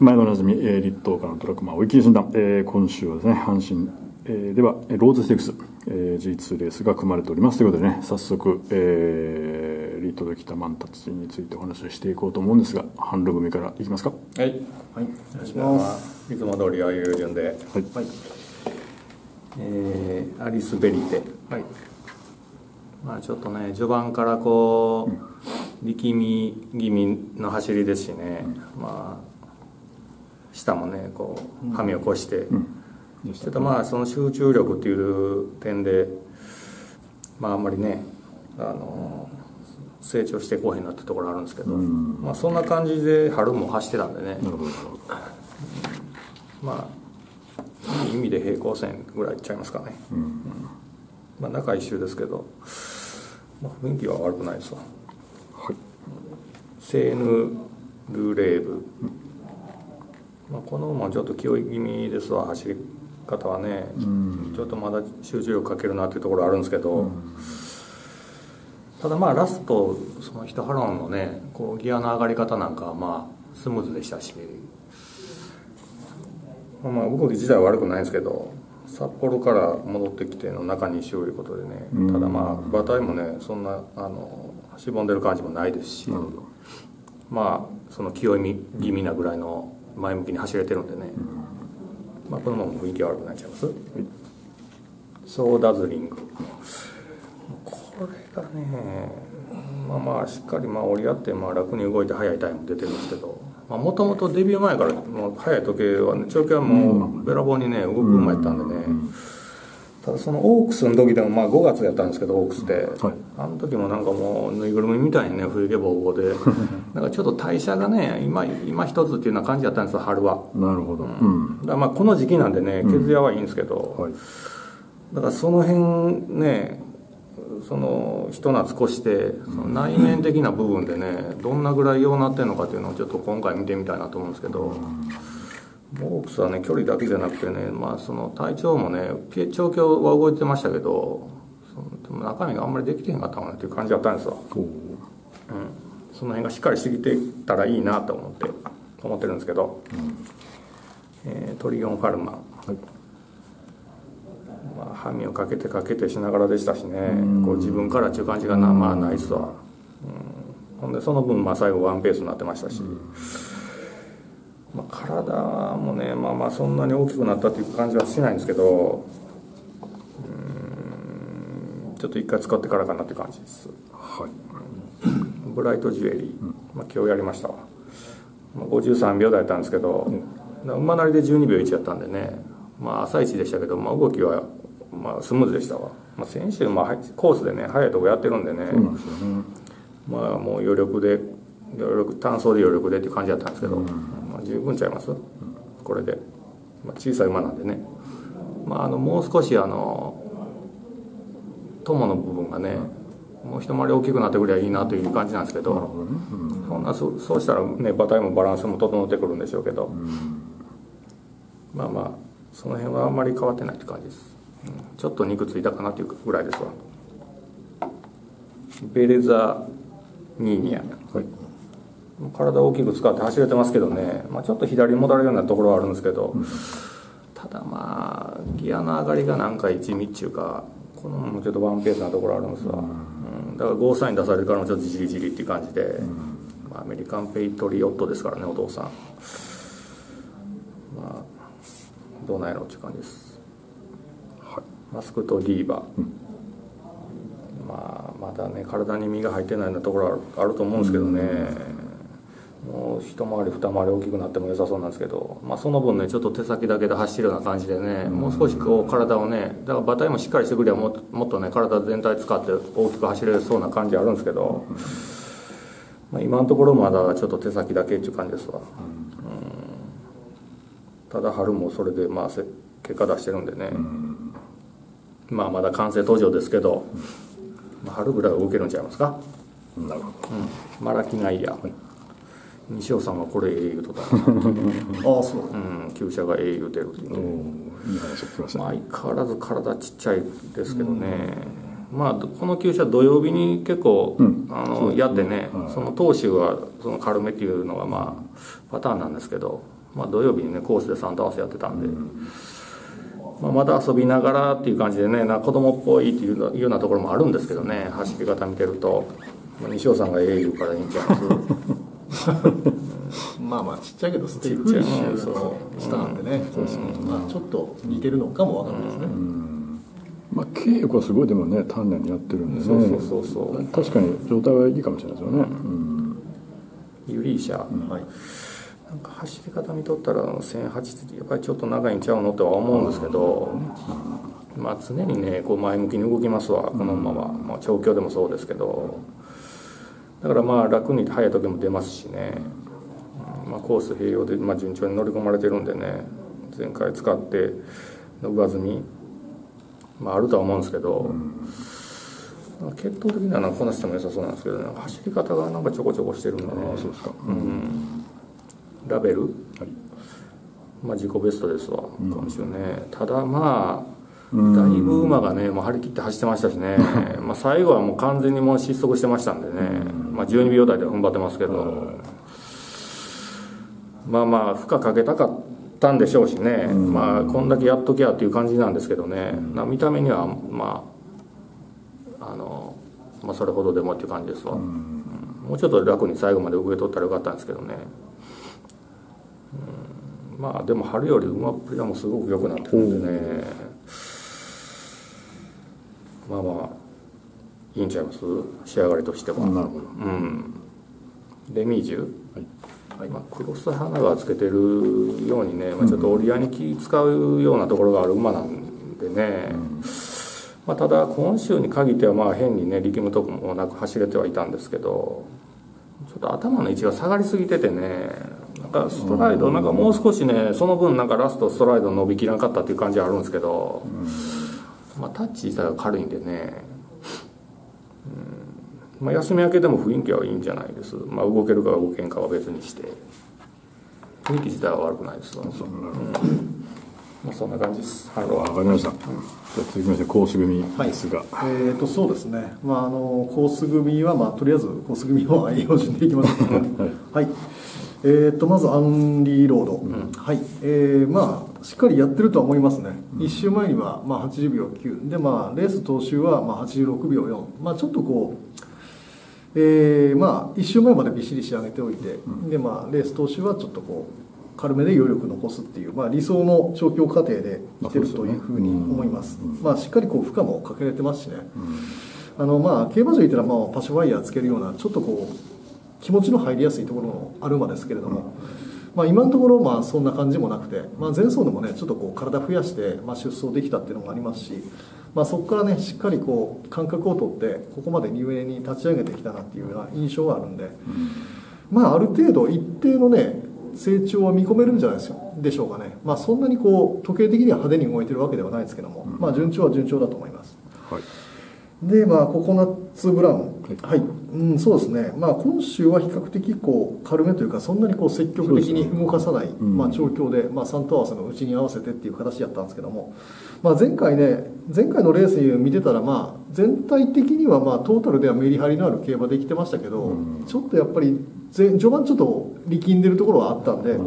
毎度おなじみ、立東からのトラックマン追い切り診断、今週はですね、阪神、ではローズステークス、G2 レースが組まれておりますということでね、早速、立東で来た万達についてお話ししていこうと思うんですが、半路組からいきますか。はい、はい、お願いします。いつも通りああいう順で、はい、はい、アリスベリテ、はい、まあちょっとね、序盤からこう、力み気味の走りですしね、うん、まあ下もね、こうはみを越して、うん、ちょっとまあその集中力という点で、まああんまりね、成長してこうへんなってところあるんですけど、うん、まあそんな感じで春も走ってたんでね、まあいい意味で平行線ぐらいいっちゃいますかね、うんうん、まあ中1周ですけど、まあ、雰囲気は悪くないですわ、はい、セーヌ・ルーレーブ、うん、まあこの馬ちょっと気負い気味ですわ、走り方はね、うん、ちょっとまだ集中力かけるなというところあるんですけど、うん、ただまあラストそのヒトハロンのねこうギアの上がり方なんかはまあスムーズでしたし、まあ動き自体は悪くないんですけど、札幌から戻ってきての中にしようということでね、うん、ただまあ馬体もねそんなしぼんでる感じもないですし、うん、まあその気負い気味なぐらいの前向きに走れてるんでね、うん、まあこのまま雰囲気悪くなっちゃいます、はい、ソーダズリング、これがねまあまあしっかりまあ折り合ってまあ楽に動いて速いタイム出てるんですけど、もともとデビュー前からもう速い時計はね、長距離はもうべらぼうにね動く馬やったんでね、うん、ただそのオークスの時でもまあ5月やったんですけど、オークスって、はい、あの時もなんかもうぬいぐるみみたいにね冬毛ぼうぼうでなんかちょっと代謝がね今一つっていうような感じだったんですよ、春は。なるほど、うん、だからまあこの時期なんでね血やはいいんですけど、うん、はい、だからその辺ねそのひと夏越してその内面的な部分でねどんなぐらいようなってるのかっていうのをちょっと今回見てみたいなと思うんですけど、うん、オークスはね距離だけじゃなくてね、まあ、その体調もね調教は動いてましたけど、その中身があんまりできてへんかったもんねっていう感じだったんですよ、うん、その辺がしっかりしてきてたらいいなと思ってるんですけど、うん、トリオン・ファルマン、はい、まあ、ハミをかけてしながらでしたしね、こう自分からっていう感じがまあないっすわ、うん、ほんでその分まあ最後ワンペースになってましたし、うん、まあ体もねまあまあそんなに大きくなったっていう感じはしないんですけど、うん、ちょっと一回使ってからかなって感じです。はい、ブライトジュエリー、うん、まあ今日やりましたわ、まあ、53秒台だったんですけど、うん、馬なりで12秒1やったんでね、まあ朝一でしたけど、まあ、動きはまあスムーズでしたわ、まあ、先週まあコースでね速いとこやってるんでね、そうなんですよね、まあもう単走で余力でっていう感じだったんですけど、うん、十分ちゃいます、うん、これで、まあ、小さい馬なんでね、まあ、もう少し友の部分がね、うん、もう一回り大きくなってくればいいなという感じなんですけど、うんうん、そうしたらね馬体もバランスも整ってくるんでしょうけど、うん、まあまあその辺はあんまり変わってないって感じです、うん、ちょっと肉ついたかなというぐらいですわ。ベレザ・ニーニャ、はい、体を大きく使って走れてますけどね、まあ、ちょっと左に戻るようなところはあるんですけど、うん、ただまあギアの上がりがなんか一味っていうか、このもちょっとワンペースなところあるんですわ、うんうん、だからゴーサイン出されるからもちょっとじりじりっていう感じで、うん、まあ、アメリカンペイトリオットですからねお父さん、まあどうなんやろうっていう感じです、はい、マスクとディーバ、うん、まあまだね体に身が入ってないようなところはあると思うんですけどね、うん、もう一回り二回り大きくなっても良さそうなんですけど、まあ、その分ねちょっと手先だけで走るような感じでね、もう少しこう体をね、だから馬体もしっかりしてくればもっとね体全体使って大きく走れそうな感じあるんですけど、まあ、今のところまだちょっと手先だけっていう感じですわ、うん、ただ春もそれでまあ結果出してるんでね、まあまだ完成途上ですけど、まあ、春ぐらいは動けるんちゃいますか。なるほど、うん、マラキナイヤ、はい、西尾さんはこれ英雄とか、ああそう、うん、旧車が英雄出るっていうので、まあ相変わらず体ちっちゃいですけどね、まあこの旧車土曜日に結構、うん、やってね、はい、その投手はその軽めっていうのがまあパターンなんですけど、まあ、土曜日にねコースで3と合わせやってたんで、まあ、また遊びながらっていう感じでね、子供っぽいっていうようなところもあるんですけどね、走り方見てると、まあ、西尾さんが英雄からいいんちゃいますまあまあちっちゃいけどステイフリッシュの下なんでね、まあちょっと似てるのかもわかんないですね。まあ稽古はすごいでもね丹念にやってるんでね、そう確かに状態はいいかもしれないですよね。ユリーシャ、はい、なんか走り方見とったら1008ってやっぱりちょっと長いんちゃうのとは思うんですけど、まあ常にねこう前向きに動きますわ、このまま、まあ、調教でもそうですけど、だからまあ楽に速い時も出ますしね、まあ、コース併用でまあ順調に乗り込まれてるんでね、前回使っての上積み、まあ、あるとは思うんですけど、血統的にはこの人も良さそうなんですけど、ね、走り方がなんかちょこちょこしてるんでね。そうですか、ラベル、はい、まあ自己ベストですわ、今週ね。ただまあだいぶ馬がねもう張り切って走ってましたしねまあ最後はもう完全にもう失速してましたんでね、まあ、12秒台で踏ん張ってますけど、まあまあ負荷かけたかったんでしょうしね、まあこんだけやっときゃっていう感じなんですけどね、見た目にはまあまあそれほどでもっていう感じですわ。もうちょっと楽に最後まで上取ったらよかったんですけどね。まあでも春より馬っぷりはもうすごく良くなってるんでね、まあまあいいんちゃいます、仕上がりとしては。レミージュ、はい、まあ、クロス花がつけてるようにね、まあ、ちょっと折り合いに気使うようなところがある馬なんでね、まあ、ただ今週に限ってはまあ変にね力むとこもなく走れてはいたんですけど、ちょっと頭の位置が下がりすぎててね、なんかストライドなんかもう少しね、その分なんかラストストライド伸びきらなかったっていう感じはあるんですけど、まあ、タッチ自体が軽いんでね、まあ、休み明けでも雰囲気はいいんじゃないです。まあ、動けるか動けんかは別にして雰囲気自体は悪くないですわ。まあ、そんな感じです。はい、分かりました。じゃあ続きましてコース組ですが、そうですね、まあ、コース組は、まあ、とりあえずコース組を愛用していきます。はい、はい、まずアンリーロード、はい、まあしっかりやってるとは思いますね。1周前にはまあ80秒9で、まあレース当週はまあ86秒4、まあちょっとこうまあ1周前までびっしり仕上げておいて、でまあレース当週はちょっとこう軽めで余力残すっていう、まあ理想の調教過程で来てるというふうに思います。まあしっかりこう負荷もかけられてますしね、まあ競馬場にいたらまあパッションワイヤーつけるようなちょっとこう気持ちの入りやすいところのある馬ですけれども、まあ、今のところまあそんな感じもなくて、まあ、前走でもねちょっとこう体増やしてまあ出走できたっていうのもありますし、まあ、そこからねしっかりこう感覚をとってここまで入園に立ち上げてきたなっていうような印象はあるんで、まあ、ある程度一定のね成長は見込めるんじゃないでしょうかね。まあ、そんなにこう時計的には派手に動いてるわけではないですけども、まあ順調は順調だと思います。はい、でまあココナッツブラウン、はい、そうですね、まあ、今週は比較的こう軽めというか、そんなにこう積極的に動かさない、まあ、調教で、まあ、3と合わせのうちに合わせてっていう形だったんですけども、まあ、前回のレース見てたら、まあ、全体的にはまあトータルではメリハリのある競馬できてましたけど、ちょっとやっぱり序盤ちょっと力んでるところはあったんで、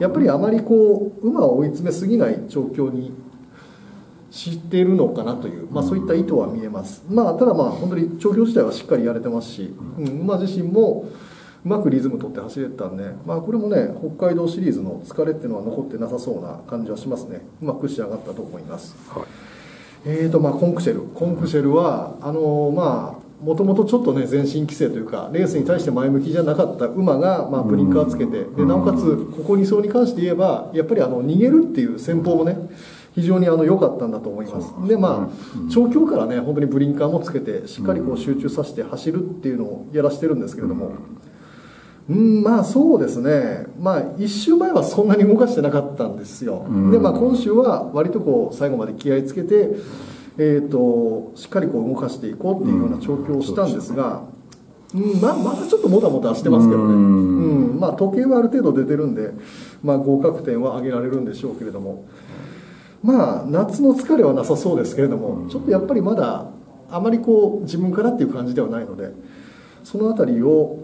やっぱりあまりこう馬を追い詰めすぎない調教に知っているのかなという、まあ、そういった意図は見えます。まあ、ただまあ本当に調教自体はしっかりやれてますし、馬自身もうまくリズム取って走れてたんで、まあ、これもね北海道シリーズの疲れっていうのは残ってなさそうな感じはしますね。うまく仕上がったと思います。はい、まあコンクシェルはまあもともとちょっとね前進規制というかレースに対して前向きじゃなかった馬がまあブリンカーつけて、でなおかつここ2走に関して言えばやっぱり逃げるっていう戦法もね非常に良かったんだと思います。でまあ調教からね本当にブリンカーもつけてしっかりこう集中させて走るっていうのをやらしてるんですけれども、まあそうですね、まあ1週前はそんなに動かしてなかったんですよ。でまあ今週は割とこう最後まで気合いつけてしっかりこう動かしていこうっていうような調教をしたんですが、まだちょっともたもたしてますけどね、まあ時計はある程度出てるんで、まあ合格点は上げられるんでしょうけれども。まあ夏の疲れはなさそうですけれども、ちょっとやっぱりまだあまりこう自分からっていう感じではないので、そのあたりを、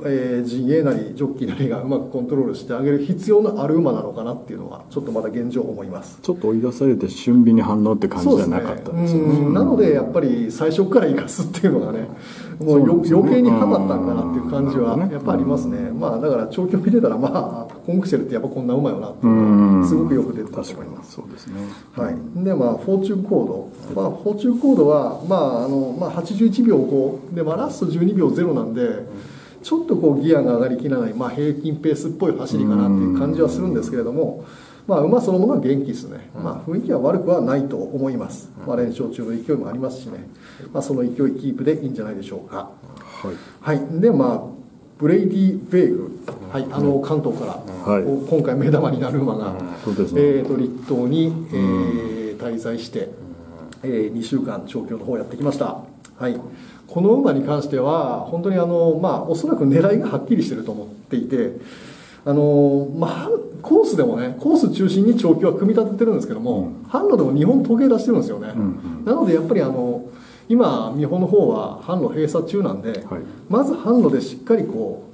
陣営なりジョッキーなりがうまくコントロールしてあげる必要のある馬なのかなっていうのはちょっとまだ現状思います。ちょっと追い出されて俊敏に反応って感じじゃなかったんですよね。なのでやっぱり最初から生かすっていうのがね、もう余計にハマったんだなっていう感じはやっぱありますね。まあだから長距離見てたら、まあコンクシェルってやっぱこんな馬よなっていうのすごくよく出てたと思います。そうですね、はい、でまあフォーチュンコード、まあ、フォーチュンコードは、まあ81秒5で、まあ、ラスト12秒0なんでちょっとこうギアが上がりきらない、まあ平均ペースっぽい走りかなっていう感じはするんですけれども、まあ馬そのものは元気ですね。まあ雰囲気は悪くはないと思います。まあ連勝中の勢いもありますしね、まあ、その勢いキープでいいんじゃないでしょうか。はい、はい、でまあブレイディ・ベイグ、はい、関東から、はい、今回目玉になる馬が、立東に、滞在して、2週間調教の方やってきました、はい、この馬に関しては本当におそらく狙いがはっきりしてると思っていて、コースでもね、コース中心に調教は組み立ててるんですけども、販路でも日本統計出してるんですよね、なのでやっぱり今、美穂の方は販路閉鎖中なんで、はい、まず販路でしっかりこ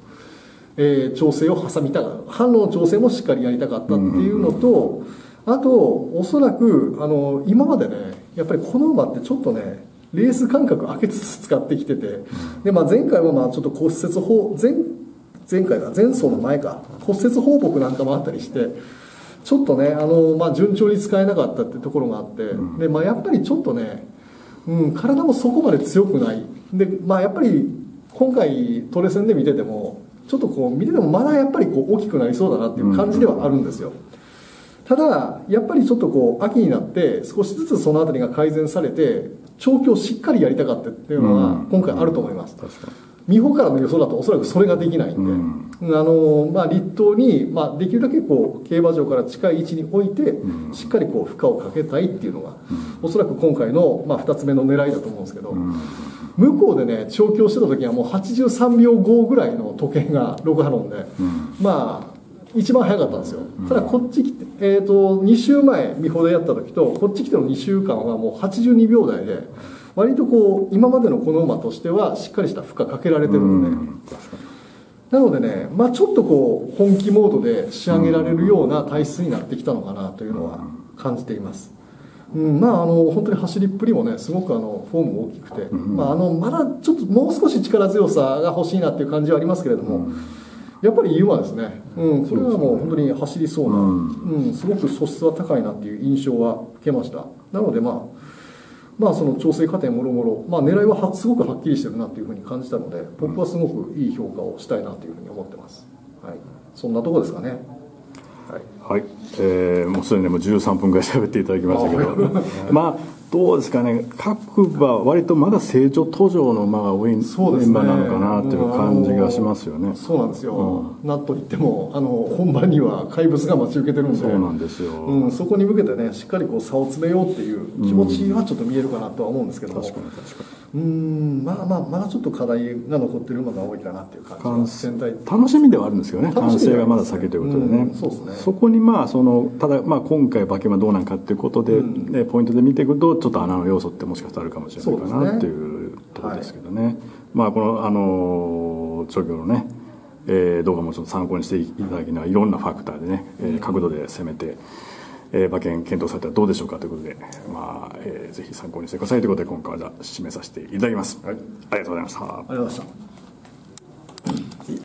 う、調整を挟みたが、販路の調整もしっかりやりたかったっていうのと、あと、おそらく今までね、やっぱりこの馬ってちょっとね、レース間隔空けつつ使ってきてて、でまあ、前回はまあちょっと骨折放、前走の前か、骨折放牧なんかもあったりして。ちょっとね、順調に使えなかったってところがあって、でまあ、やっぱりちょっとね、体もそこまで強くないで、まあ、やっぱり今回トレセンで見ててもちょっとこう見ててもまだやっぱりこう大きくなりそうだなっていう感じではあるんですよ。ただやっぱりちょっとこう秋になって少しずつその辺りが改善されて調教をしっかりやりたかったっていうのは今回あると思います、確かに美穂からの予想だとおそらくそれができないんで、立東に、まあ、できるだけこう競馬場から近い位置に置いてしっかりこう負荷をかけたいっていうのがおそらく今回の、まあ、2つ目の狙いだと思うんですけど、向こうでね調教してた時はもう83秒5ぐらいの時計が6ハロンで、まあ一番早かったんですよ。ただこっち来て、2週前美穂でやった時とこっち来ての2週間はもう82秒台で。割とこう今までのこの馬としてはしっかりした負荷かけられてるので、なのでね、まあ、ちょっとこう本気モードで仕上げられるような体質になってきたのかなというのは感じています、本当に走りっぷりもねすごくフォームも大きくて、まだちょっともう少し力強さが欲しいなっていう感じはありますけれども、やっぱりいい馬ですね、これはもう本当に走りそうな、すごく素質は高いなっていう印象は受けました。なのでその調整過程もろもろ、狙いはすごくはっきりしてるなというふうに感じたので、僕はすごくいい評価をしたいなというふうに思ってます。はい、そんなとこですかね。はい、もうすでにもう13分ぐらい喋っていただきましたけど、まあどうですかね。各馬割とまだ成長途上の馬が多い馬なのかなという感じがしますよね。そうなんですよ。なんといっても本番には怪物が待ち受けてるんで、そうなんですよ。そこに向けてねしっかりこう差を詰めようっていう気持ちはちょっと見えるかなとは思うんですけども。まだちょっと課題が残ってる馬が多いかなっていう感じ全体楽しみではあるんですけどね、完成がまだ先ということでね、そこにただ今回馬券はどうなんかっていうことで、ポイントで見ていくとちょっと穴の要素ってもしかしたらあるかもしれないかなっていうところですけどね、この調教のね動画もちょっと参考にしていただきながらいろんなファクターでね角度で攻めて。馬券検討されたらどうでしょうかということで、ぜひ参考にしてくださいということで今回は締めさせていただきます。はい、ありがとうございました。